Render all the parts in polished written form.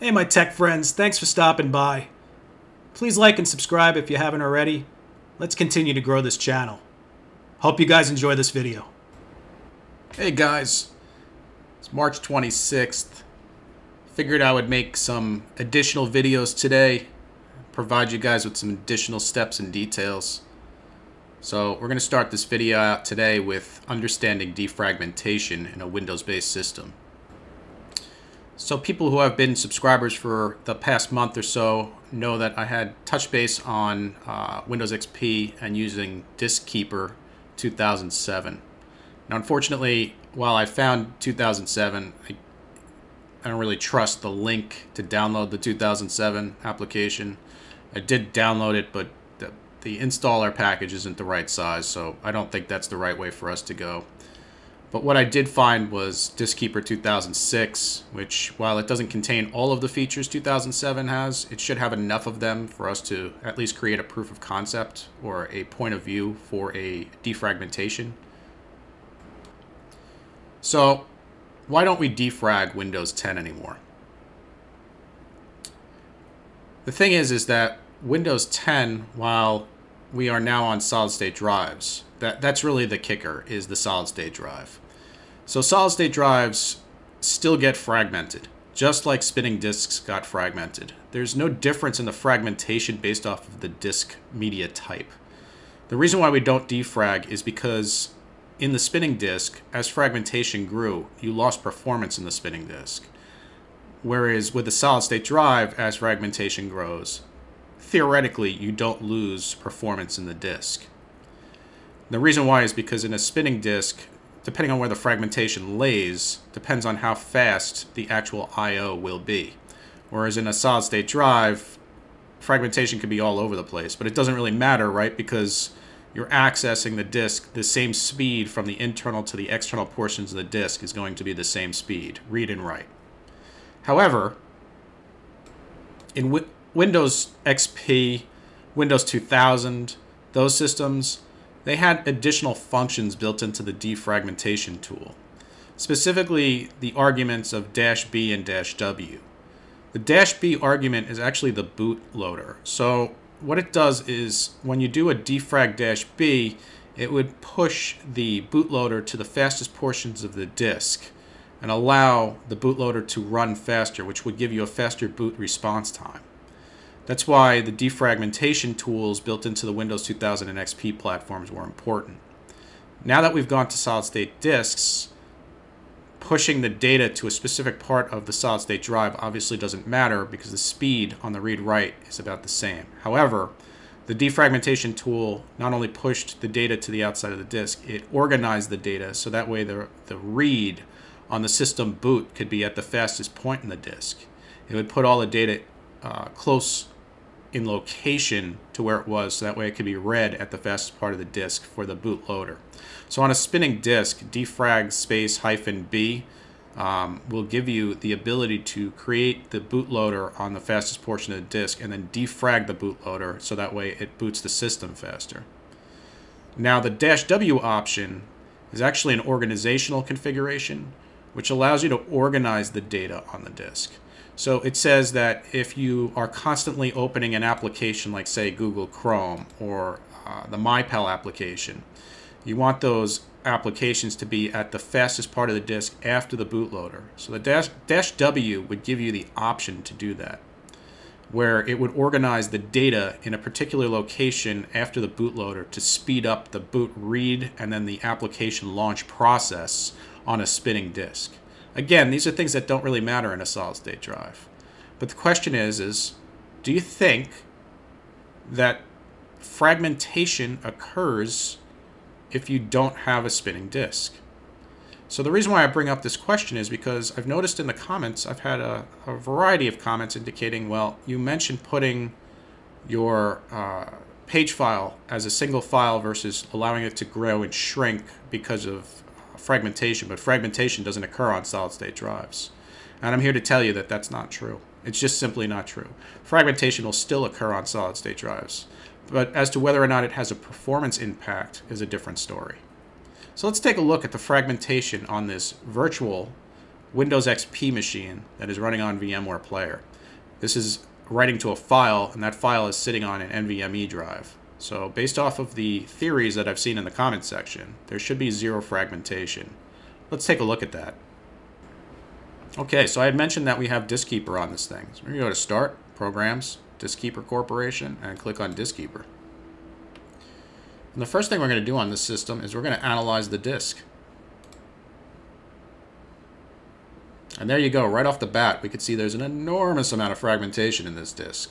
Hey, my tech friends, thanks for stopping by. Please like and subscribe if you haven't already. Let's continue to grow this channel. Hope you guys enjoy this video. Hey guys, it's March 26th. Figured I would make some additional videos today, provide you guys with some additional steps and details. So we're going to start this video out today with understanding defragmentation in a Windows-based system. So people who have been subscribers for the past month or so know that I had touch base on Windows XP and using Diskeeper 2007. Now, unfortunately, while I found 2007, I don't really trust the link to download the 2007 application. I did download it, but the installer package isn't the right size, so I don't think that's the right way for us to go. But what I did find was Diskeeper 2006, which, while it doesn't contain all of the features 2007 has, it should have enough of them for us to at least create a proof of concept or a point of view for a defragmentation. So why don't we defrag Windows 10 anymore? The thing is that Windows 10, while we are now on solid-state drives, that's really the kicker, is the solid-state drive. So solid-state drives still get fragmented, just like spinning disks got fragmented. There's no difference in the fragmentation based off of the disk media type. The reason why we don't defrag is because in the spinning disk, as fragmentation grew, you lost performance in the spinning disk. Whereas with the solid-state drive, as fragmentation grows, theoretically you don't lose performance in the disk. The reason why is because in a spinning disk, depending on where the fragmentation lays, depends on how fast the actual I/O will be. Whereas in a solid-state drive, fragmentation could be all over the place, but it doesn't really matter, right? Because you're accessing the disk, the same speed from the internal to the external portions of the disk is going to be the same speed, read and write. However, in Windows XP, Windows 2000, those systems, they had additional functions built into the defragmentation tool, specifically the arguments of -B and -W. The -B argument is actually the bootloader. So what it does is when you do a defrag -B, it would push the bootloader to the fastest portions of the disk and allow the bootloader to run faster, which would give you a faster boot response time. That's why the defragmentation tools built into the Windows 2000 and XP platforms were important. Now that we've gone to solid-state disks, pushing the data to a specific part of the solid-state drive obviously doesn't matter because the speed on the read-write is about the same. However, the defragmentation tool not only pushed the data to the outside of the disk, it organized the data so that way the read on the system boot could be at the fastest point in the disk. It would put all the data close in location to where it was, so that way it could be read at the fastest part of the disk for the bootloader. So on a spinning disk, defrag -B will give you the ability to create the bootloader on the fastest portion of the disk and then defrag the bootloader so that way it boots the system faster. Now the -W option is actually an organizational configuration which allows you to organize the data on the disk. So it says that if you are constantly opening an application like, say, Google Chrome or the MyPal application, you want those applications to be at the fastest part of the disk after the bootloader. So the -W would give you the option to do that, where it would organize the data in a particular location after the bootloader to speed up the boot read and then the application launch process on a spinning disk. Again, these are things that don't really matter in a solid-state drive. But the question is do you think that fragmentation occurs if you don't have a spinning disk? So the reason why I bring up this question is because I've noticed in the comments, I've had a variety of comments indicating, well, you mentioned putting your page file as a single file versus allowing it to grow and shrink because of fragmentation, but fragmentation doesn't occur on solid-state drives. And I'm here to tell you that that's not true. It's just simply not true. Fragmentation will still occur on solid-state drives. But as to whether or not it has a performance impact is a different story. So let's take a look at the fragmentation on this virtual Windows XP machine that is running on VMware Player. This is writing to a file, and that file is sitting on an NVMe drive. So based off of the theories that I've seen in the comments section, there should be zero fragmentation. Let's take a look at that. Okay, so I had mentioned that we have Diskeeper on this thing. So we're going to go to Start, Programs, Diskeeper Corporation, and click on Diskeeper. And the first thing we're going to do on this system is we're going to analyze the disk. And there you go, right off the bat, we could see there's an enormous amount of fragmentation in this disk,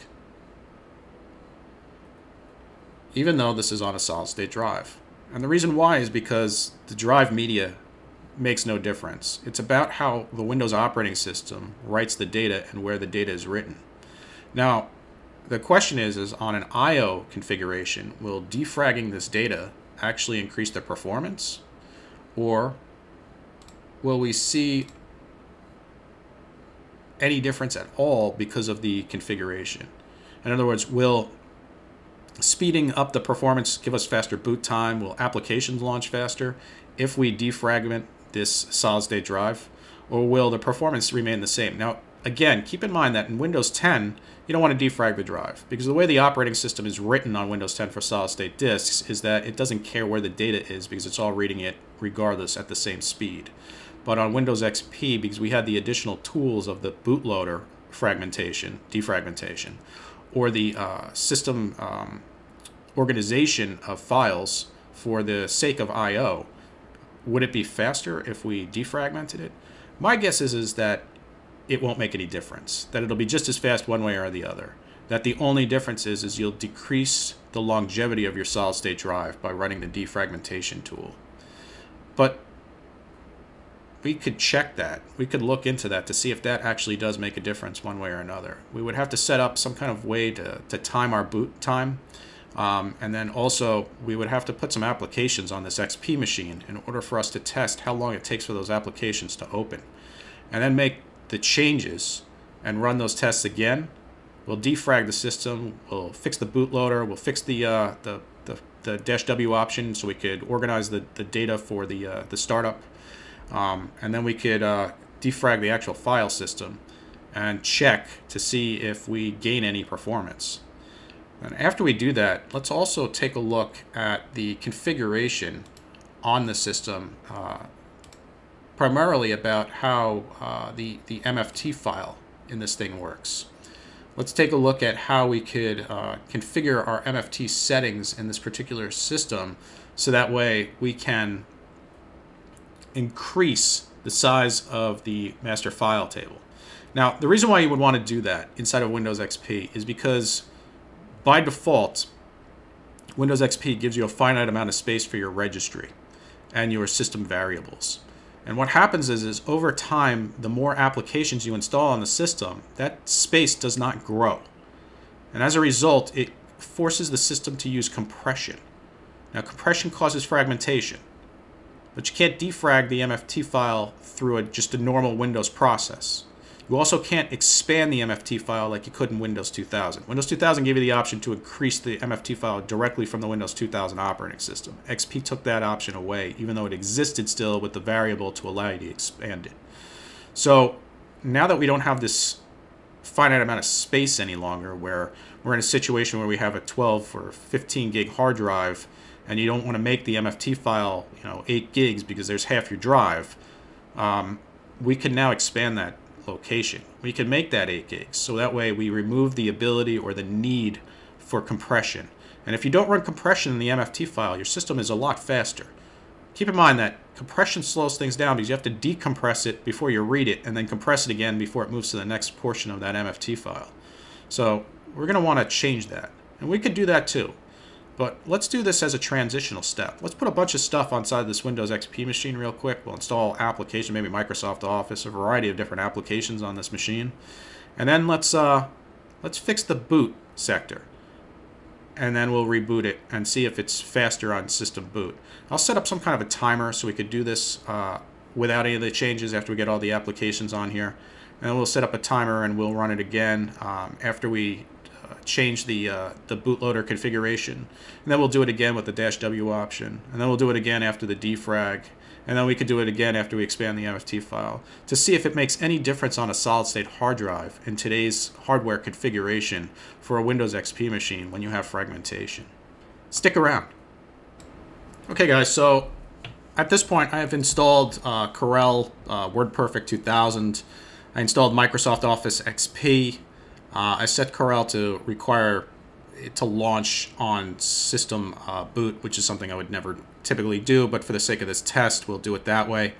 even though this is on a solid-state drive. And the reason why is because the drive media makes no difference. It's about how the Windows operating system writes the data and where the data is written. Now, the question is on an I/O configuration, will defragging this data actually increase the performance? Or will we see any difference at all because of the configuration? In other words, will speeding up the performance give us faster boot time? Will applications launch faster if we defragment this solid-state drive? Or will the performance remain the same? Now, again, keep in mind that in Windows 10, you don't want to defrag the drive, because the way the operating system is written on Windows 10 for solid-state disks is that it doesn't care where the data is because it's all reading it regardless at the same speed. But on Windows XP, because we had the additional tools of the bootloader fragmentation, defragmentation, or the system organization of files for the sake of I/O, would it be faster if we defragmented it? My guess is that it won't make any difference, that it'll be just as fast one way or the other, that the only difference is you'll decrease the longevity of your solid-state drive by running the defragmentation tool. But we could check that. We could look into that to see if that actually does make a difference one way or another. We would have to set up some kind of way to time our boot time. And then also we would have to put some applications on this XP machine in order for us to test how long it takes for those applications to open. And then make the changes and run those tests again. We'll defrag the system, we'll fix the bootloader, we'll fix the -W option so we could organize the data for the startup. And then we could defrag the actual file system and check to see if we gain any performance. And after we do that, let's also take a look at the configuration on the system, primarily about how the MFT file in this thing works. Let's take a look at how we could configure our MFT settings in this particular system so that way we can increase the size of the master file table. Now, the reason why you would want to do that inside of Windows XP is because by default, Windows XP gives you a finite amount of space for your registry and your system variables. And what happens is over time, the more applications you install on the system, that space does not grow. And as a result, it forces the system to use compression. Now, compression causes fragmentation. But you can't defrag the MFT file through just a normal Windows process. You also can't expand the MFT file like you could in Windows 2000. Windows 2000 gave you the option to increase the MFT file directly from the Windows 2000 operating system. XP took that option away, even though it existed still with the variable to allow you to expand it. So now that we don't have this finite amount of space any longer, where we're in a situation where we have a 12 or 15 gig hard drive, and you don't want to make the MFT file, 8 gigs because there's half your drive, we can now expand that location. We can make that 8 gigs. So that way we remove the ability or the need for compression. And if you don't run compression in the MFT file, your system is a lot faster. Keep in mind that compression slows things down because you have to decompress it before you read it and then compress it again before it moves to the next portion of that MFT file. So we're going to want to change that. And we could do that too. But let's do this as a transitional step. Let's put a bunch of stuff inside this Windows XP machine real quick. We'll install application, maybe Microsoft Office, a variety of different applications on this machine. And then let's fix the boot sector. And then we'll reboot it and see if it's faster on system boot. I'll set up some kind of a timer so we could do this without any of the changes after we get all the applications on here. And then we'll set up a timer and we'll run it again after we change the bootloader configuration, and then we'll do it again with the -W option, and then we'll do it again after the defrag, and then we could do it again after we expand the MFT file to see if it makes any difference on a solid-state hard drive in today's hardware configuration for a Windows XP machine when you have fragmentation. Stick around. Okay guys, so at this point I have installed Corel WordPerfect 2000. I installed Microsoft Office XP. I set Corel to require it to launch on system boot, which is something I would never typically do, but for the sake of this test, we'll do it that way.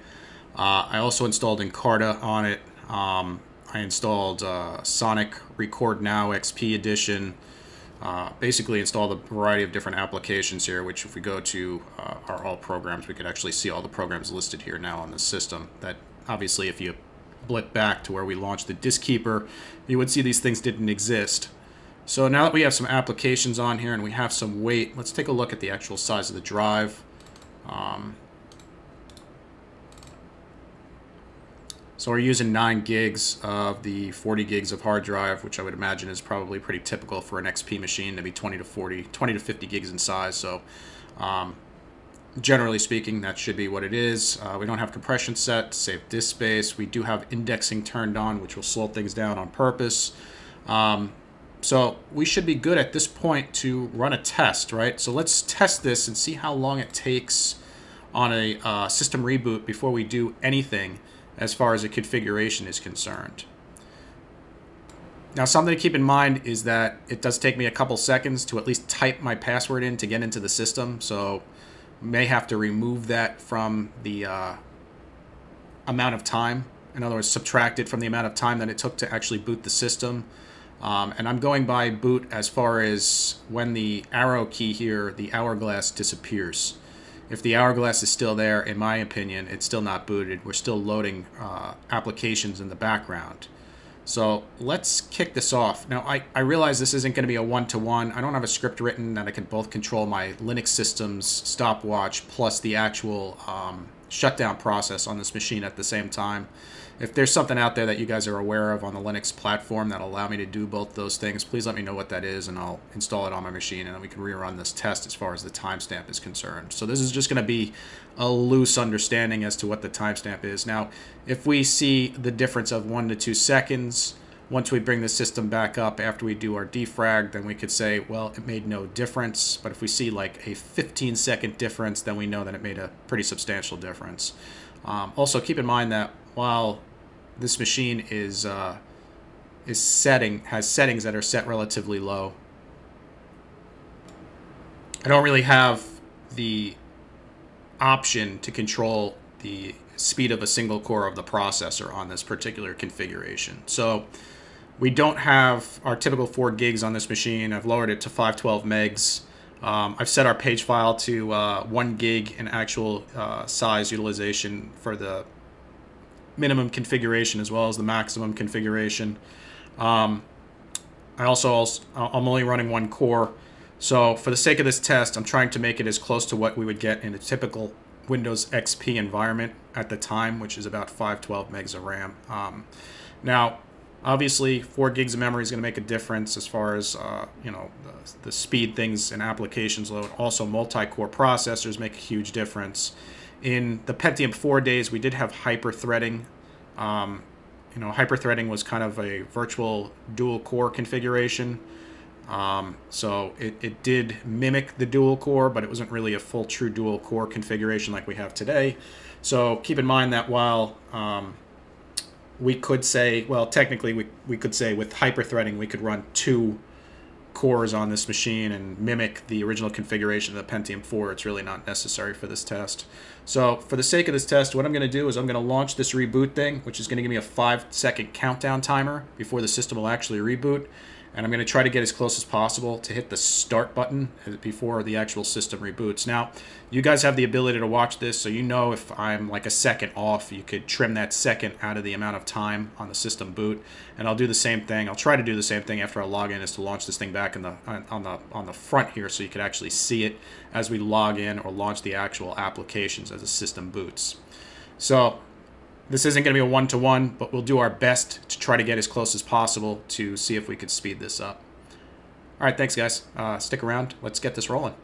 I also installed Encarta on it. I installed Sonic Record Now XP Edition. Basically installed a variety of different applications here, which if we go to our all programs, we could actually see all the programs listed here now on the system. That obviously, if you blip back to where we launched the Diskeeper, you would see these things didn't exist. So now that we have some applications on here and we have some weight, let's take a look at the actual size of the drive. So we're using 9 gigs of the 40 gigs of hard drive, which I would imagine is probably pretty typical for an XP machine to be 20 to 50 gigs in size. So generally speaking, that should be what it is. We don't have compression set to save disk space. We do have indexing turned on, which will slow things down on purpose. So we should be good at this point to run a test, right? So let's test this and see how long it takes on a system reboot before we do anything as far as a configuration is concerned. Now, something to keep in mind is that it does take me a couple seconds to at least type my password in to get into the system, so may have to remove that from the amount of time. In other words, subtract it from the amount of time that it took to actually boot the system. And I'm going by boot as far as when the arrow key here, the hourglass, disappears. If the hourglass is still there, in my opinion, it's still not booted. We're still loading applications in the background. So let's kick this off. Now, I realize this isn't going to be a one-to-one. I don't have a script written that I can both control my Linux system's stopwatch plus the actual shutdown process on this machine at the same time. If there's something out there that you guys are aware of on the Linux platform that'll allow me to do both those things, please let me know what that is and I'll install it on my machine and then we can rerun this test as far as the timestamp is concerned. So this is just going to be a loose understanding as to what the timestamp is. Now, if we see the difference of 1 to 2 seconds, once we bring the system back up after we do our defrag, then we could say, well, it made no difference. But if we see like a 15-second difference, then we know that it made a pretty substantial difference. Also, keep in mind that while this machine has settings that are set relatively low, I don't really have the option to control the speed of a single core of the processor on this particular configuration. So we don't have our typical 4 gigs on this machine. I've lowered it to 512 megs. I've set our page file to 1 gig in actual size utilization for the minimum configuration as well as the maximum configuration. I'm only running 1 core. So for the sake of this test, I'm trying to make it as close to what we would get in a typical Windows XP environment at the time, which is about 512 megs of RAM. Now, obviously, 4 gigs of memory is going to make a difference as far as you know, the speed things and applications load. Also, multi-core processors make a huge difference. In the Pentium 4 days, we did have hyper-threading. You know, hyper-threading was kind of a virtual dual-core configuration. So it did mimic the dual core, but it wasn't really a full true dual core configuration like we have today. So keep in mind that while we could say, well, technically we could say with hyper-threading we could run 2 cores on this machine and mimic the original configuration of the Pentium 4, it's really not necessary for this test. So for the sake of this test, what I'm going to do is I'm going to launch this reboot thing, which is going to give me a 5-second countdown timer before the system will actually reboot. And I'm going to try to get as close as possible to hit the start button before the actual system reboots. Now, you guys have the ability to watch this, so you know if I'm like a second off, you could trim that second out of the amount of time on the system boot. And I'll do the same thing. I'll try to do the same thing after I log in, is to launch this thing back in the on the front here, so you could actually see it as we log in or launch the actual applications as the system boots. So this isn't going to be a one-to-one, but we'll do our best to try to get as close as possible to see if we could speed this up. All right, thanks, guys. Stick around. Let's get this rolling.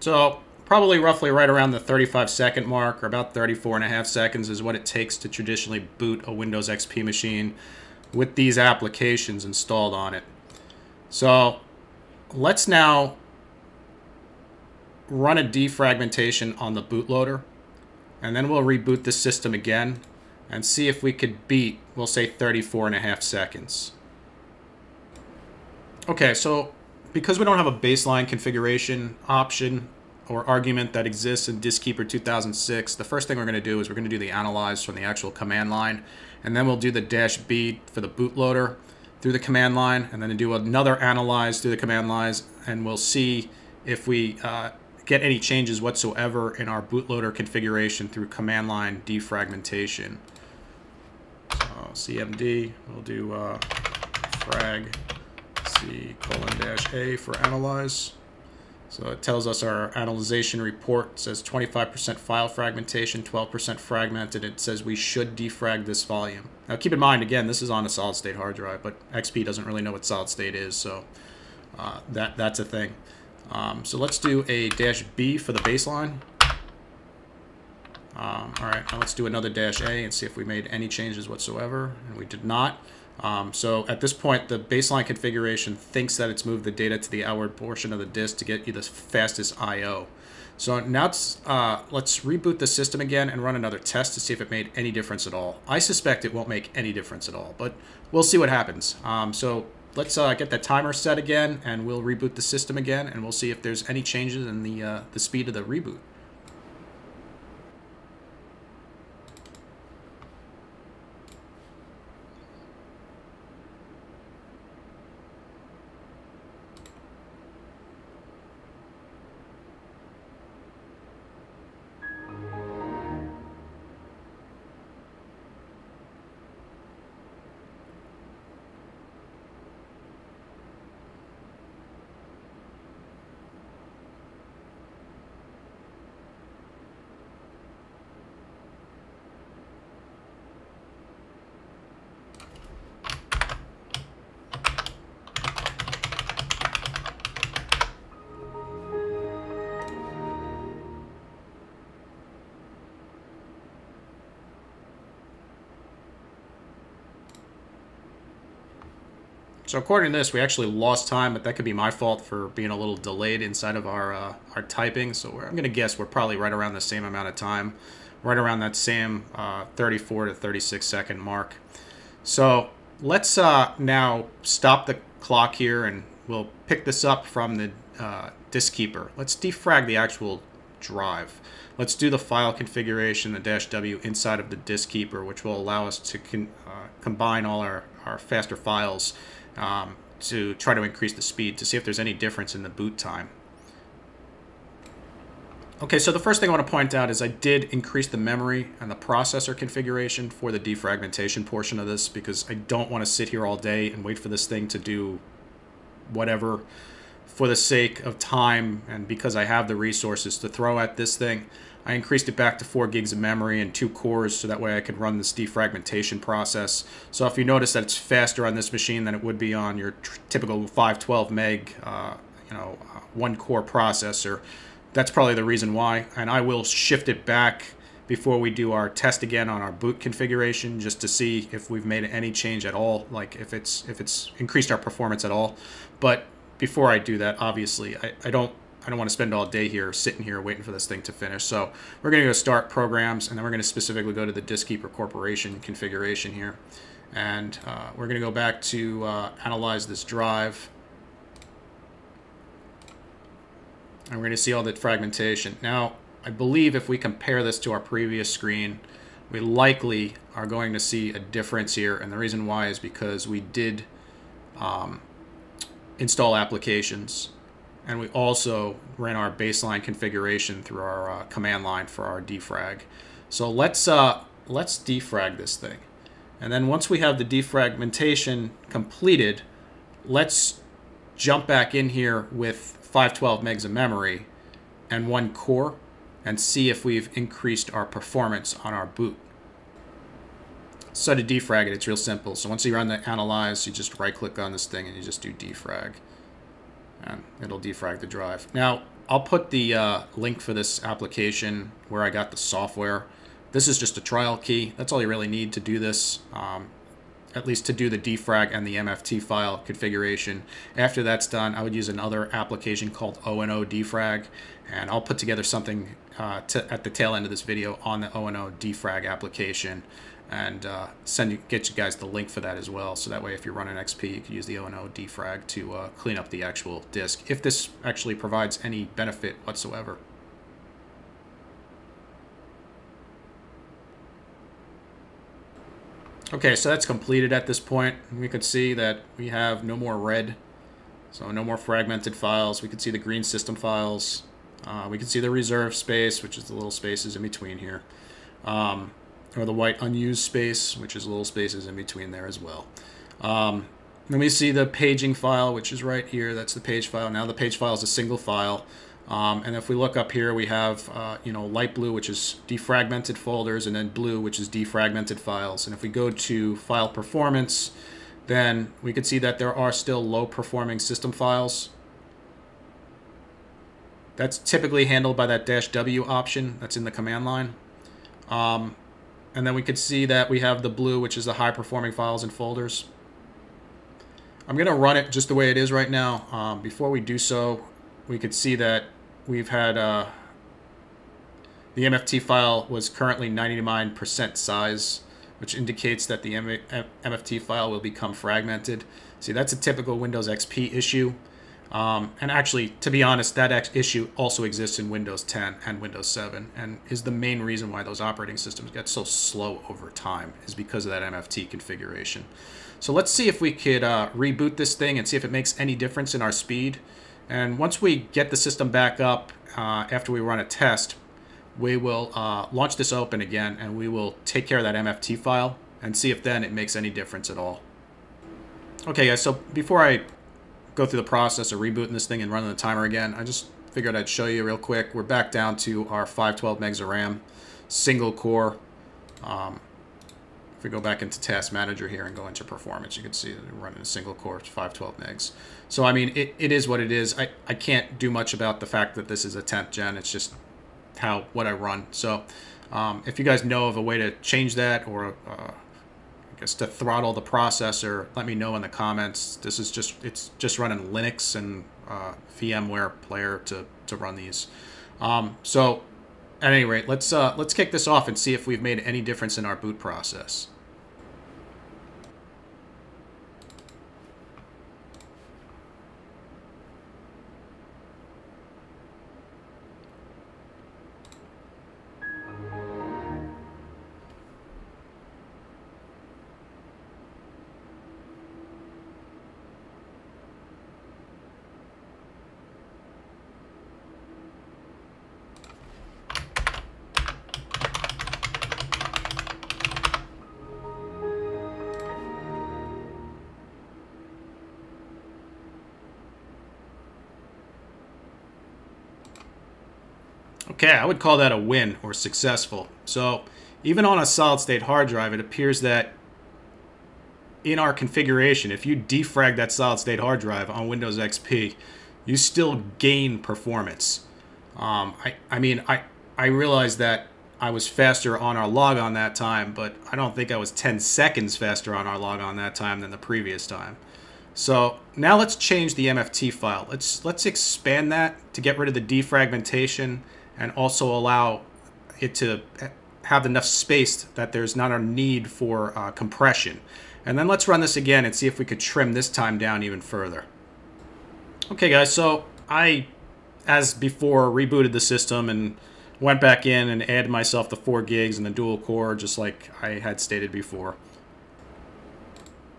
So probably roughly right around the 35-second mark, or about 34.5 seconds is what it takes to traditionally boot a Windows XP machine with these applications installed on it. So let's now run a defragmentation on the bootloader, and then we'll reboot the system again and see if we could beat, we'll say, 34.5 seconds. Okay, so because we don't have a baseline configuration option or argument that exists in Diskeeper 2006, the first thing we're going to do is we're going to do the analyze from the actual command line, and then we'll do the -b for the bootloader through the command line, and then do another analyze through the command lines, and we'll see if we get any changes whatsoever in our bootloader configuration through command line defragmentation. So CMD, we'll do frag C :-A for analyze. So it tells us our analyzation report. It says 25% file fragmentation, 12% fragmented. It says we should defrag this volume. Now keep in mind, again, this is on a solid state hard drive, but XP doesn't really know what solid state is, so that's a thing. So let's do a -B for the baseline. All right, now let's do another -A and see if we made any changes whatsoever, and we did not. So at this point, the baseline configuration thinks that it's moved the data to the outward portion of the disk to get you the fastest I/O. So now let's reboot the system again and run another test to see if it made any difference at all. I suspect it won't make any difference at all, but we'll see what happens. So let's get that timer set again, and we'll reboot the system again, and we'll see if there's any changes in the speed of the reboot. So according to this, we actually lost time, but that could be my fault for being a little delayed inside of our typing. So I'm going to guess we're probably right around the same amount of time, right around that same 34 to 36 second mark. So let's now stop the clock here, and we'll pick this up from the Diskeeper. Let's defrag the actual drive. Let's do the file configuration, the -W inside of the Diskeeper, which will allow us to combine all our faster files to try to increase the speed to see if there's any difference in the boot time. Okay, so the first thing I want to point out is I did increase the memory and the processor configuration for the defragmentation portion of this, because I don't want to sit here all day and wait for this thing to do whatever for the sake of time, and because I have the resources to throw at this thing. I increased it back to 4 gigs of memory and 2 cores, so that way I could run this defragmentation process. So if you notice that it's faster on this machine than it would be on your typical 512 meg, 1-core processor, that's probably the reason why. And I will shift it back before we do our test again on our boot configuration, just to see if we've made any change at all, like if it's increased our performance at all. But before I do that, obviously, I don't want to spend all day here sitting here waiting for this thing to finish. So we're going to go start programs, and then we're going to specifically go to the Diskeeper Corporation configuration here. And we're going to go back to analyze this drive. And we're going to see all that fragmentation. Now, I believe if we compare this to our previous screen, we likely are going to see a difference here. And the reason why is because we did install applications. And we also ran our baseline configuration through our command line for our defrag. So let's defrag this thing. And then once we have the defragmentation completed, let's jump back in here with 512 megs of memory and 1 core and see if we've increased our performance on our boot. So to defrag it, it's real simple. So once you run the analyze, you just right click on this thing and you just do defrag. And it'll defrag the drive. Now, I'll put the link for this application where I got the software. This is just a trial key. That's all you really need to do this, at least to do the defrag and the MFT file configuration. After that's done, I would use another application called O&O Defrag, and I'll put together something at the tail end of this video on the O&O Defrag application, and get you guys the link for that as well. So that way, if you're running XP, you can use the O&O Defrag to clean up the actual disk, if this actually provides any benefit whatsoever. Okay, so that's completed at this point. We can see that we have no more red, so no more fragmented files. We can see the green system files. We can see the reserve space, which is the little spaces in between here, or the white unused space, which is little spaces in between there as well. Then we see the paging file, which is right here. That's the page file. Now the page file is a single file. And if we look up here, we have light blue, which is defragmented folders, and then blue, which is defragmented files. And if we go to file performance, then we can see that there are still low performing system files. That's typically handled by that -w option that's in the command line. And then we could see that we have the blue, which is the high performing files and folders. I'm going to run it just the way it is right now. Before we do so, we could see that we've had the MFT file was currently 99% size, which indicates that the MFT file will become fragmented. See, that's a typical Windows XP issue. And actually, to be honest, that issue also exists in Windows 10 and Windows 7, and is the main reason why those operating systems get so slow over time, is because of that MFT configuration. So let's see if we could reboot this thing and see if it makes any difference in our speed. And once we get the system back up, after we run a test, we will launch this open again, and we will take care of that MFT file and see if then it makes any difference at all. Okay guys, so before I go through the process of rebooting this thing and running the timer again, I just figured I'd show you real quick. We're back down to our 512 megs of RAM, single core. If we go back into Task Manager here and go into Performance, you can see that we're running a single core, 512 megs. So, I mean, it is what it is. I can't do much about the fact that this is a 10th gen. It's just what I run. So, if you guys know of a way to change that, or I guess to throttle the processor, let me know in the comments. This is just running Linux and VMware Player to run these. So, at any rate, let's kick this off and see if we've made any difference in our boot process. Okay, I would call that a win, or successful. So even on a solid state hard drive, it appears that in our configuration, if you defrag that solid state hard drive on Windows XP, you still gain performance. I mean, I realized that I was faster on our logon that time, but I don't think I was 10 seconds faster on our logon that time than the previous time. So now let's change the MFT file. Let's expand that to get rid of the defragmentation, and also allow it to have enough space that there's not a need for compression. And then let's run this again and see if we could trim this time down even further. Okay guys, so I, as before, rebooted the system and went back in and added myself the 4 gigs and the dual core, just like I had stated before.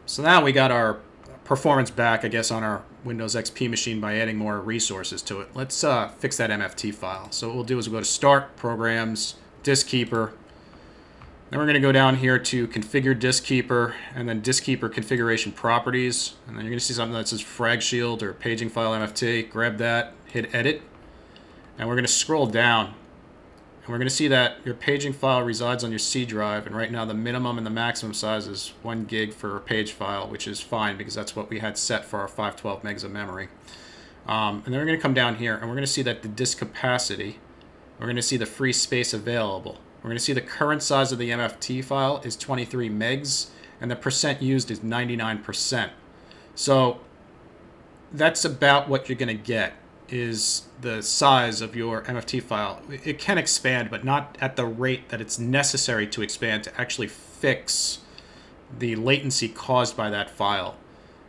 So now we got our performance back, I guess, on our Windows XP machine by adding more resources to it. Let's fix that MFT file. So what we'll do is we'll go to Start, Programs, Diskeeper. Then we're going to go down here to Configure Diskeeper, and then Diskeeper Configuration Properties. And then you're going to see something that says Frag Shield or Paging File MFT. Grab that, hit Edit, and we're going to scroll down. And we're going to see that your paging file resides on your C drive, and right now the minimum and the maximum size is 1 gig for a page file, which is fine because that's what we had set for our 512 megs of memory. And then we're going to come down here and we're going to see that the disk capacity, we're going to see the free space available. We're going to see the current size of the MFT file is 23 megs and the percent used is 99%. So that's about what you're going to get is the size of your MFT file. It can expand, but not at the rate that it's necessary to expand to actually fix the latency caused by that file.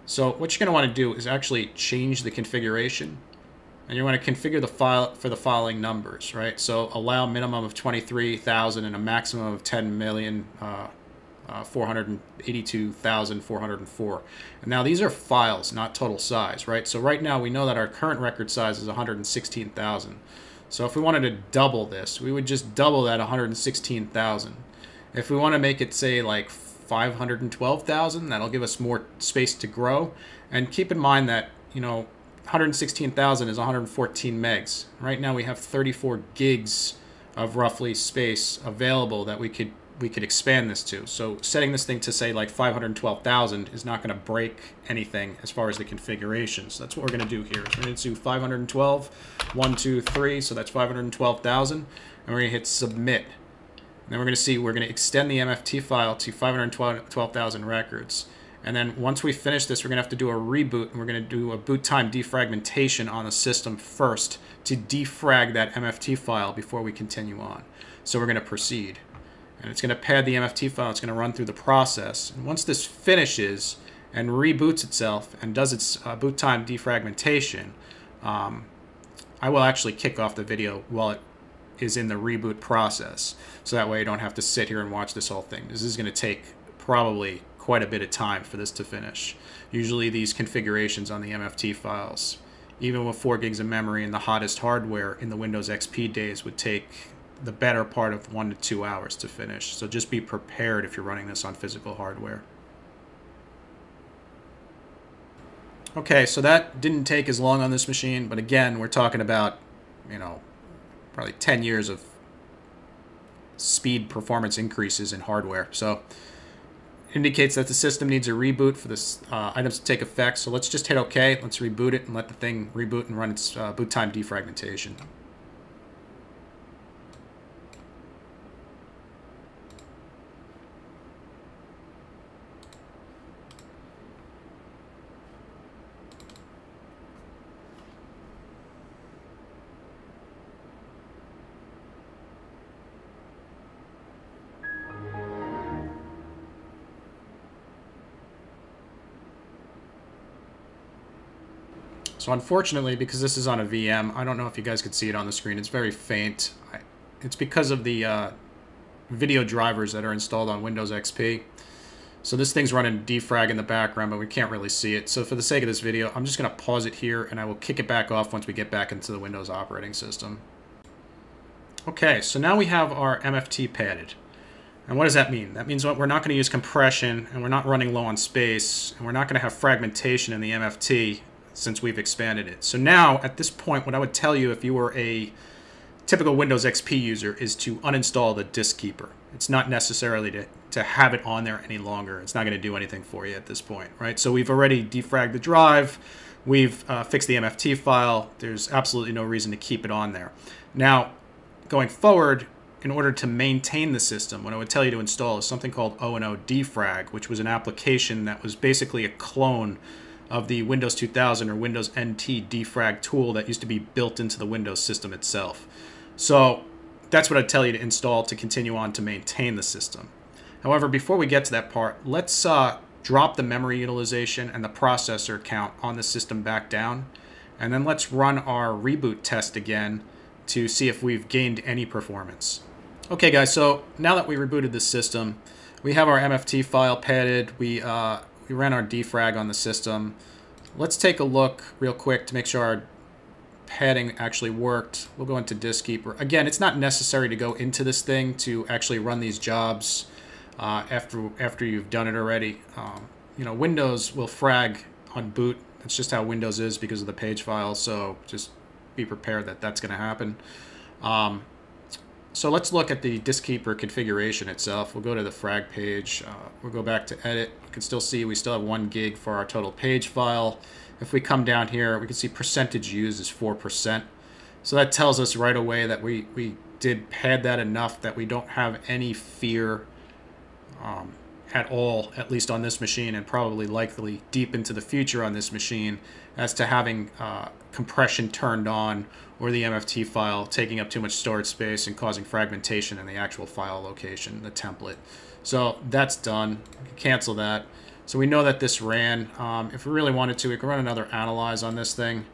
So what you're going to want to do is actually change the configuration, and you want to configure the file for the following numbers, right? So allow minimum of 23,000 and a maximum of 10,482,404. And now these are files, not total size, right? So right now we know that our current record size is 116,000. So if we wanted to double this, we would just double that 116,000. If we want to make it say like 512,000, that'll give us more space to grow. And keep in mind that, you know, 116,000 is 114 megs. Right now we have 34 gigs of roughly space available that we could expand this to. So setting this thing to say like 512,000 is not going to break anything as far as the configuration. So that's what we're going to do here. We're going to do 512, 1, 2, 3, so that's 512,000, and we're going to hit submit. And then we're going to see we're going to extend the MFT file to 512,000 records. And then once we finish this, we're going to have to do a reboot, and we're going to do a boot time defragmentation on the system first to defrag that MFT file before we continue on. So we're going to proceed. And it's going to pad the MFT file. It's going to run through the process. And once this finishes and reboots itself and does its boot time defragmentation, I will actually kick off the video while it is in the reboot process. So that way you don't have to sit here and watch this whole thing. This is going to take probably quite a bit of time for this to finish. Usually these configurations on the MFT files, even with 4 gigs of memory and the hottest hardware in the Windows XP days, would take the better part of 1 to 2 hours to finish. So just be prepared if you're running this on physical hardware. Okay, so that didn't take as long on this machine, but again, we're talking about, you know, probably 10 years of speed performance increases in hardware. So it indicates that the system needs a reboot for this items to take effect. So let's just hit OK. Let's reboot it and let the thing reboot and run its boot time defragmentation. So unfortunately, because this is on a VM, I don't know if you guys could see it on the screen. It's very faint. It's because of the video drivers that are installed on Windows XP. So this thing's running defrag in the background, but we can't really see it. So for the sake of this video, I'm just going to pause it here, and I will kick it back off once we get back into the Windows operating system. Okay, so now we have our MFT padded. And what does that mean? That means we're not going to use compression, and we're not running low on space, and we're not going to have fragmentation in the MFT since we've expanded it. So now, at this point, what I would tell you if you were a typical Windows XP user is to uninstall the Diskeeper. It's not necessarily to have it on there any longer. It's not going to do anything for you at this point, right? So we've already defragged the drive. We've fixed the MFT file. There's absolutely no reason to keep it on there. Now, going forward, in order to maintain the system, what I would tell you to install is something called O&O Defrag, which was an application that was basically a clone of the Windows 2000 or Windows NT defrag tool that used to be built into the Windows system itself. So that's what I'd tell you to install to continue on to maintain the system. However, before we get to that part, let's drop the memory utilization and the processor count on the system back down. And then let's run our reboot test again to see if we've gained any performance. Okay guys, so now that we rebooted the system, we have our MFT file padded. We ran our defrag on the system. Let's take a look real quick to make sure our padding actually worked. We'll go into Diskeeper. Again, it's not necessary to go into this thing to actually run these jobs after you've done it already. You know, Windows will frag on boot. That's just how Windows is because of the page file. So just be prepared that that's going to happen. So let's look at the Diskeeper configuration itself. We'll go to the frag page. We'll go back to edit. You can still see we still have 1 gig for our total page file. If we come down here, we can see percentage used is 4%. So that tells us right away that we did pad that enough that we don't have any fear at all, at least on this machine, and probably likely deep into the future on this machine, as to having compression turned on or the MFT file taking up too much storage space and causing fragmentation in the actual file location, the template. So that's done. We can cancel that. So we know that this ran. If we really wanted to, we can run another analyze on this thing,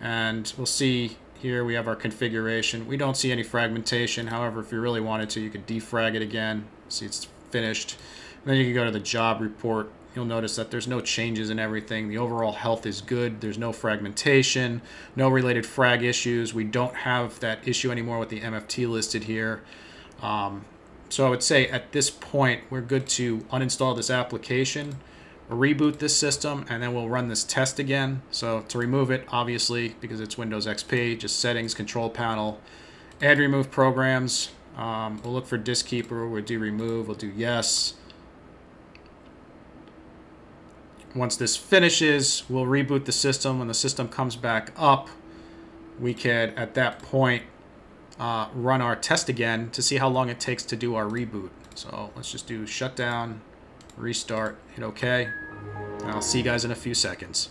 and we'll see here we have our configuration. We don't see any fragmentation. However, if you really wanted to, you could defrag it again. See, it's finished. And then you can go to the job report. You'll notice that there's no changes in everything. The overall health is good. There's no fragmentation, no related frag issues. We don't have that issue anymore with the MFT listed here. So I would say at this point, we're good to uninstall this application, reboot this system, and then we'll run this test again. So to remove it, obviously, because it's Windows XP, just settings, control panel, add remove programs. We'll look for Diskeeper. We'll do remove. We'll do yes. Once this finishes, we'll reboot the system. When the system comes back up, we can, at that point, run our test again to see how long it takes to do our reboot. So let's just do shutdown, restart, hit OK, and I'll see you guys in a few seconds.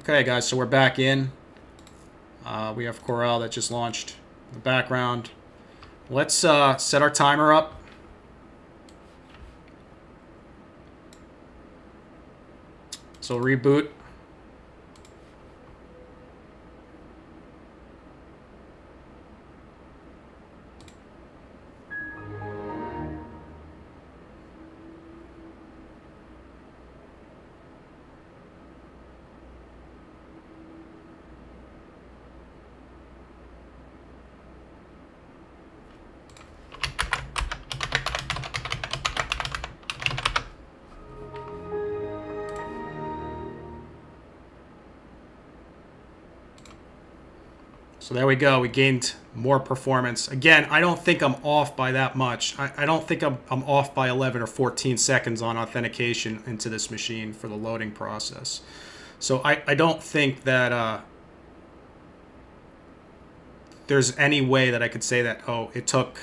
Okay, guys, so we're back in. We have Corel that just launched in the background. Let's set our timer up. So reboot. So there we go. We gained more performance. Again, I don't think I'm off by that much. I don't think I'm off by 11 or 14 seconds on authentication into this machine for the loading process. So I don't think that there's any way that I could say that, oh, it took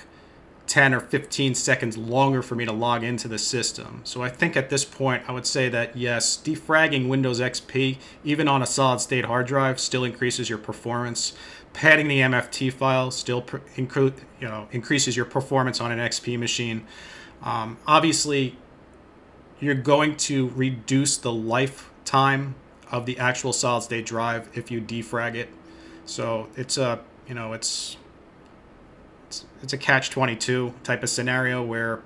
10 or 15 seconds longer for me to log into the system. So I think at this point, I would say that yes, defragging Windows XP, even on a solid state hard drive, still increases your performance. Padding the MFT file still increases your performance on an XP machine. Obviously, you're going to reduce the lifetime of the actual solid state drive if you defrag it. So it's a it's a catch-22 type of scenario where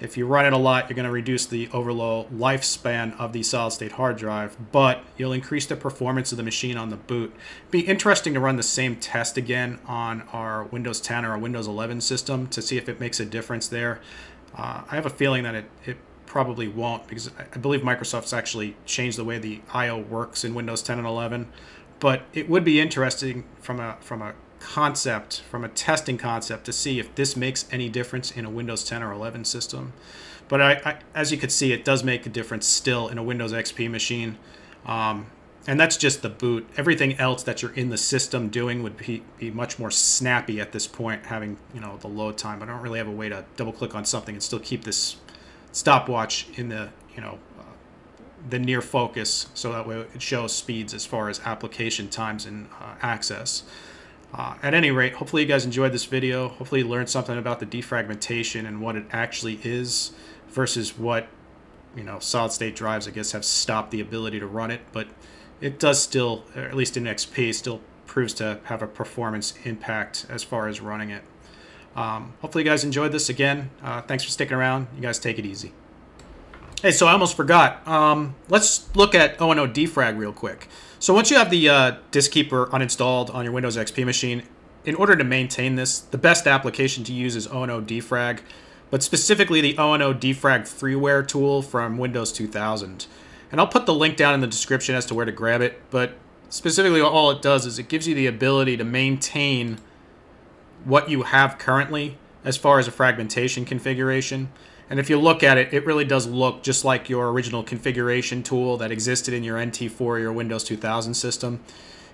if you run it a lot, you're going to reduce the overall lifespan of the solid-state hard drive, but you'll increase the performance of the machine on the boot. It'd be interesting to run the same test again on our Windows 10 or our Windows 11 system to see if it makes a difference there. I have a feeling that it probably won't, because I believe Microsoft's actually changed the way the I/O works in Windows 10 and 11, but it would be interesting from a testing concept to see if this makes any difference in a Windows 10 or 11 system. But as you can see, it does make a difference still in a Windows XP machine, and that's just the boot. Everything else that you're in the system doing would be much more snappy at this point, having the load time. I don't really have a way to double click on something and still keep this stopwatch in the the near focus, so that way it shows speeds as far as application times and access. At any rate, hopefully you guys enjoyed this video. Hopefully you learned something about the defragmentation and what it actually is versus what, solid state drives, I guess, have stopped the ability to run it. But it does still, or at least in XP, still proves to have a performance impact as far as running it. Hopefully you guys enjoyed this. Again, thanks for sticking around. You guys take it easy. Hey, so I almost forgot. Let's look at O&O Defrag real quick. So once you have the Diskeeper uninstalled on your Windows XP machine, in order to maintain this, the best application to use is O&O Defrag, but specifically the O&O Defrag freeware tool from Windows 2000. And I'll put the link down in the description as to where to grab it, but specifically all it does is it gives you the ability to maintain what you have currently as far as a fragmentation configuration. And if you look at it, it really does look just like your original configuration tool that existed in your NT4 or your Windows 2000 system.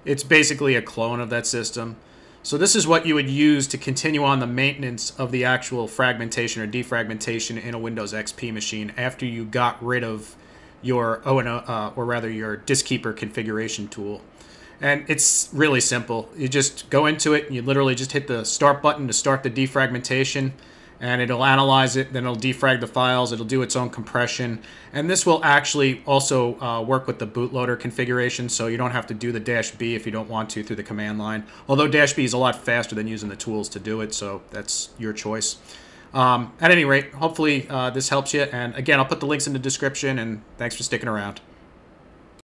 It's basically a clone of that system. So this is what you would use to continue on the maintenance of the actual fragmentation or defragmentation in a Windows XP machine after you got rid of your O&O, or rather your Diskeeper configuration tool. And it's really simple. You just go into it, and you literally just hit the start button to start the defragmentation, and it'll analyze it, then it'll defrag the files, it'll do its own compression, and this will actually also work with the bootloader configuration, so you don't have to do the -B if you don't want to through the command line, although -B is a lot faster than using the tools to do it, so that's your choice. At any rate, hopefully this helps you, and again, I'll put the links in the description, and thanks for sticking around.